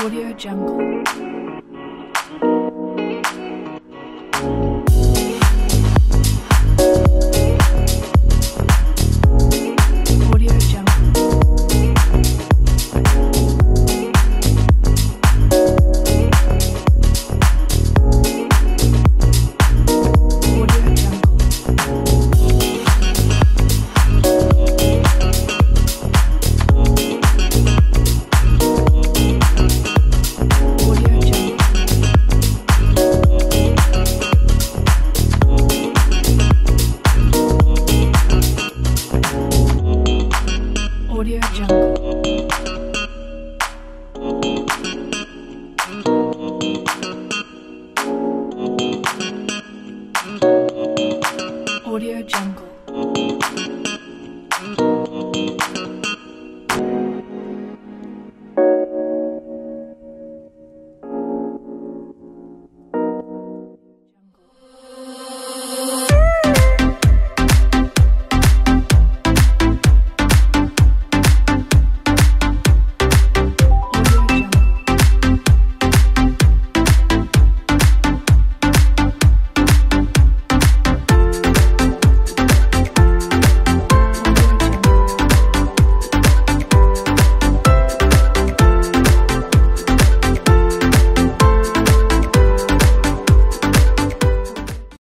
AudioJungle.